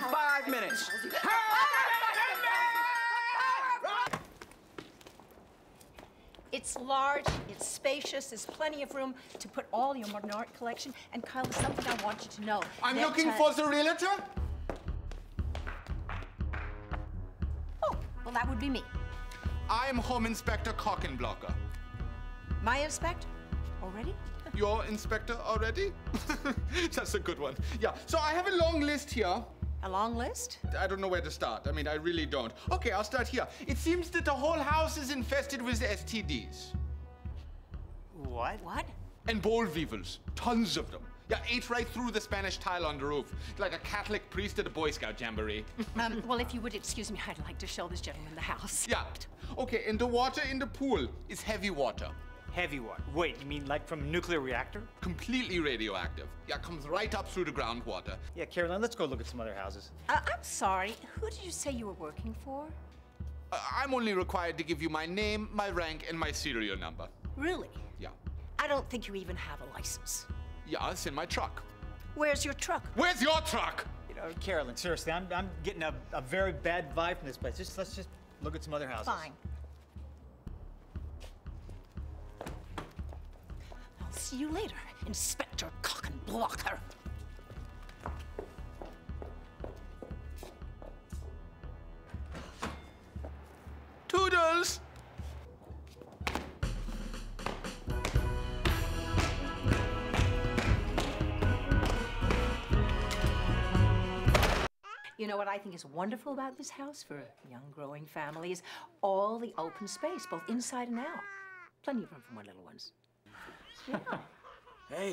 me 5 minutes. It's large, it's spacious, there's plenty of room to put all your modern art collection. And Kyle, there's something I want you to know. I'm looking for the realtor? Oh, well, that would be me. I am Home Inspector Cokenblocker. My inspector? Already? Your inspector already? That's a good one. Yeah, so I have a long list here. A long list? I don't know where to start. I mean, I really don't. Okay, I'll start here. It seems that the whole house is infested with STDs. What? What? And boll weevils. Tons of them. Yeah, ate right through the Spanish tile on the roof. Like a Catholic priest at a Boy Scout jamboree. Well, if you would excuse me, I'd like to show this gentleman the house. Yeah. Okay, and the water in the pool is heavy water. Heavy water? Wait, you mean like from a nuclear reactor? Completely radioactive. Yeah, comes right up through the groundwater. Yeah, Caroline, let's go look at some other houses. I'm sorry, who did you say you were working for? I'm only required to give you my name, my rank, and my serial number. Really? Yeah. I don't think you even have a license. Yeah, it's in my truck. Where's your truck? Where's your truck? You know, Caroline, seriously, I'm getting a very bad vibe from this place. Let's just look at some other houses. Fine. See you later, Inspector Cokenblocker. Toodles! You know what I think is wonderful about this house for young, growing families? All the open space, both inside and out. Plenty of room for my little ones. Yeah. Hey.